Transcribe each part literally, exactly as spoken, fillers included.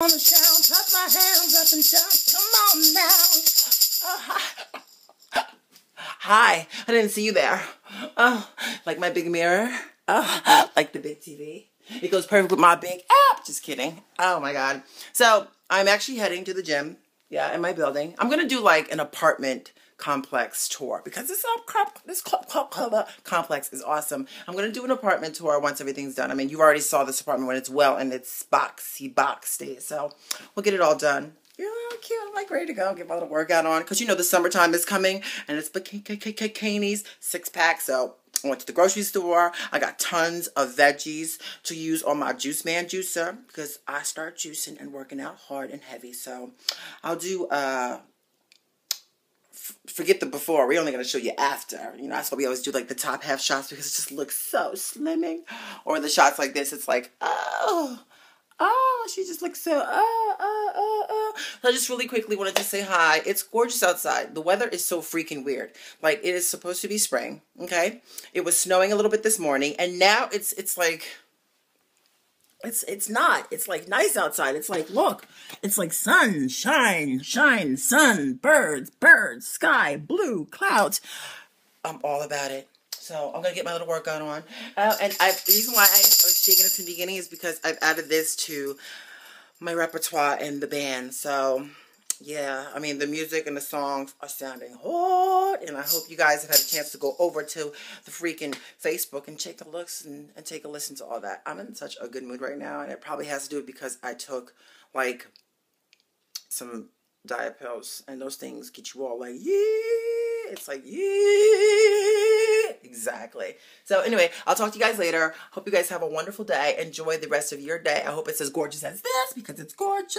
on and down, clap my hands up and down, come on now. Oh, hi. Hi, I didn't see you there. Oh, like my big mirror. Oh, like the big T V. It goes perfect with my big app. Just kidding. Oh my God. So I'm actually heading to the gym. Yeah, in my building. I'm going to do like an apartment complex tour because this crop, this crop, crop, crop, complex is awesome. I'm going to do an apartment tour once everything's done. I mean, you already saw this apartment when it's well in its boxy box state. So we'll get it all done. You're all cute. I'm like ready to go get my little workout on because you know the summertime is coming and it's bikinis, six pack. So I went to the grocery store. I got tons of veggies to use on my Juice Man juicer because I start juicing and working out hard and heavy. So I'll do, uh, f forget the before. We're only going to show you after. You know, that's why we always do like the top half shots because it just looks so slimming. Or the shots like this, it's like, oh, oh, she just looks so, oh, oh, oh, oh. So I just really quickly wanted to say hi. It's gorgeous outside. The weather is so freaking weird. Like, it is supposed to be spring, okay? It was snowing a little bit this morning, and now it's it's like, it's it's not. It's like nice outside. It's like, look, it's like sun, shine, shine, sun, birds, birds, sky, blue, clouds. I'm all about it. So I'm going to get my little workout on. Uh, and I've, the reason why I was shaking this in the beginning is because I've added this to my repertoire in the band. So, yeah. I mean, the music and the songs are sounding hot. And I hope you guys have had a chance to go over to the freaking Facebook and take a look and, and take a listen to all that. I'm in such a good mood right now. And it probably has to do it because I took, like, some diet pills. And those things get you all like, yeah. It's like, yeah. Exactly. So anyway, I'll talk to you guys later. Hope you guys have a wonderful day. Enjoy the rest of your day. I hope it's as gorgeous as this because it's gorgeous.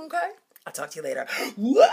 Okay? I'll talk to you later.